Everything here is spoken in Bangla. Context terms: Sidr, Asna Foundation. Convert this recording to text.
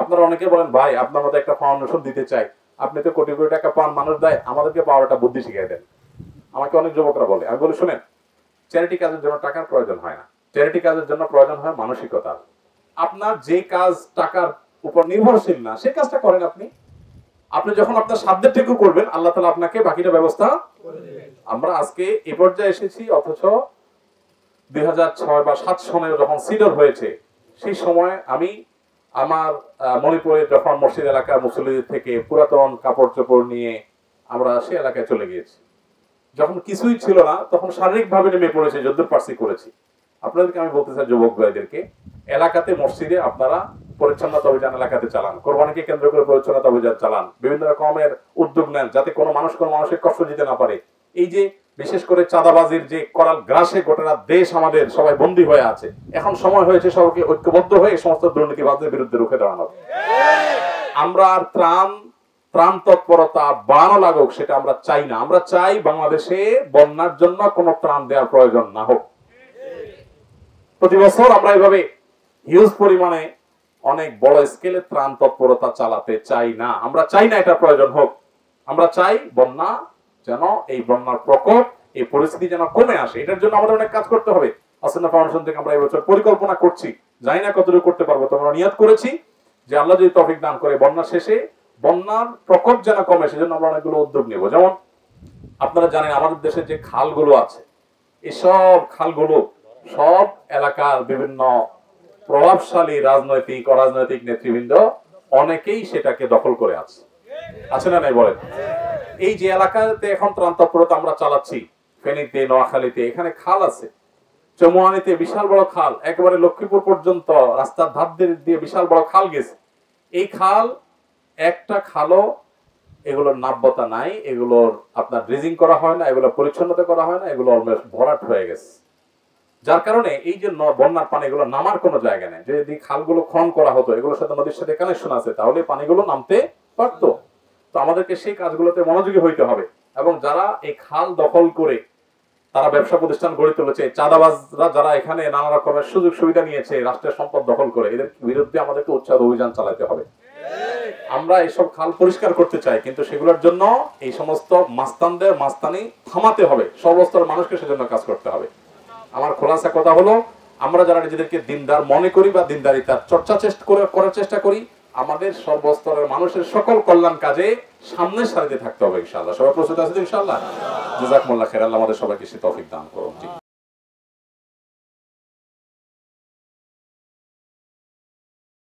আপনারা অনেকে বলেন, ভাই আপনার মতো একটা ফাউন্ডেশন দিতে চাই, আপনি তো কোটি কোটি টাকা পান, মানুষ দেয়, আমাদেরকে পাওয়ার একটা বুদ্ধি শিখিয়ে দেন। আমাকে অনেক যুবকরা বলে, আমি বলি শুনেন, চ্যারিটি কাজের জন্য টাকার প্রয়োজন হয় না, চ্যারিটি কাজের জন্য প্রয়োজন হয় মানসিকতা। আপনার যে কাজ টাকার উপর নির্ভরশীল না, সেই কাজটা করেন। আপনি আপনি যখন আপনার সাধ্যটুকু করবেন, আল্লাহ তাআলা আপনাকে বাকিটা ব্যবস্থা করে দিবেন। আমরা আজকে এই পর্যায়ে এসেছি, অথচ 2006 বা 2007 সনে যখন সিডর হয়েছে, সেই সময় আমি আমার মণিপুরে যখন মসজিদ এলাকার মুসল্লি থেকে পুরাতন কাপড় চোপড় নিয়ে আমরা সেই এলাকায় চলে গিয়েছি। যখন কিছুই ছিল না, তখন শারীরিকভাবে নেমে পড়েছে, যদ্দূর পারছি করেছি। আপনাদেরকে আমি বলতে চাই, যুবক ভাইদেরকে, এলাকাতে মসজিদে আপনারা পরিচ্ছন্নতা অভিযান এলাকাতে চালান, কোরবানিকে কেন্দ্র করে পরিচ্ছন্নতা অভিযান চালান, বিভিন্ন রকমের উদ্যোগ নেন, যাতে কোনো মানুষ কোনো মানুষের কষ্ট দিতে না পারে। এই যে বিশেষ করে চাঁদাবাজির যে করাল গ্রাসে গোটা দেশ আমাদের সবাই বন্দী হয়ে আছে, এখন সময় হয়েছে সবাইকে ঐক্যবদ্ধ হয়ে সমস্ত দুর্নীতিবাজদের বিরুদ্ধে রুখে দাঁড়ানো। আমরা আর ত্রাণ তৎপরতা বাড়ানো লাগুক সেটা আমরা চাই না। আমরা চাই বাংলাদেশে বন্যার জন্য কোনো ত্রাণ দেওয়ার প্রয়োজন না হোক। প্রতি বছর আমরা এভাবে হিউজ পরিমাণে অনেক বড় স্কেলে ত্রাণ তৎপরতা চালাতে চাই না, আমরা চাই না এটা প্রয়োজন হোক। আমরা চাই বন্যা যেন, এই বন্যার প্রকোপ, এই পরিস্থিতি যেন কমে আসে, এটার জন্য আমাদের অনেক কাজ করতে হবে। আসনা ফাউন্ডেশন থেকে আমরা এবছর পরিকল্পনা করছি, জানি না কতটুকু করতে পারবো, তোমরা নিয়ত করেছি যে আল্লাহ যদি তৌফিক দান করে বন্যা শেষে বন্যার প্রকোপ যেন কমে, সেজন্য আমরা অনেকগুলো উদ্যোগ নেব। যেমন আপনারা জানেন আমাদের দেশে যে খালগুলো আছে, এসব খালগুলো সব এলাকার বিভিন্ন প্রভাবশালী রাজনৈতিক অরাজনৈতিক নেতৃবৃন্দ অনেকেই সেটাকে দখল করে আছে, আছে না নাই বলেন? এই যে এলাকাতে এখন ত্রাণ তৎপরতা আমরা চালাচ্ছি, ফেনীতে, নোয়াখালীতে, এখানে খাল আছে, চৌমুহানিতে বিশাল বড় খাল, একেবারে লক্ষ্মীপুর পর্যন্ত রাস্তার ধাপ দিয়ে বিশাল বড় খাল গেছে। এই খাল একটা খালও এগুলোর নাব্যতা নাই, এগুলোর আপনার ড্রেজিং করা হয় না, এগুলো পরিচ্ছন্নতা করা হয় না, এগুলো অলমোস্ট ভরাট হয়ে গেছে। যার কারণে এই যে বন্যার পানি এগুলো নামার কোনো জায়গা নেই। যদি খালগুলো খনন করা হতো, এগুলোর সাথে নদীর সাথে কানেকশন আছে, তাহলে পানিগুলো নামতে পারতো। তো আমাদেরকে সেই কাজগুলোতে মনোযোগী হইতে হবে। এবং যারা এই খাল দখল করে তারা ব্যবসা প্রতিষ্ঠান গড়ে তুলেছে, চাঁদাবাজরা যারা এখানে নানা রকমের সুযোগ সুবিধা নিয়েছে, রাষ্ট্রের সম্পদ দখল করে, এদের বিরুদ্ধে আমাদেরকে উচ্ছেদ অভিযান চালাতে হবে। আমরা এইসব খাল পরিষ্কার করতে চাই, কিন্তু সেগুলোর জন্য এই সমস্ত মাস্তানদের মাস্তানি থামাতে হবে, সর্বস্তরের মানুষকে সেজন্য কাজ করতে হবে। আমার খোলাসা কথা হলো, আমরা যারা নিজেদেরকে দিনদার মনে করি বা দিনদারিতার চর্চা করার চেষ্টা করি, আমাদের সর্বস্তরের মানুষের সকল কল্যাণ কাজে সামনের সারিতে থাকতে হবে ইনশাআল্লাহ। সবাই প্রস্তুত আছে ইনশাআল্লাহ? জাযাকুমুল্লাহ খাইরান। আল্লাহ আমাদের সবাইকে তৌফিক দান করুন।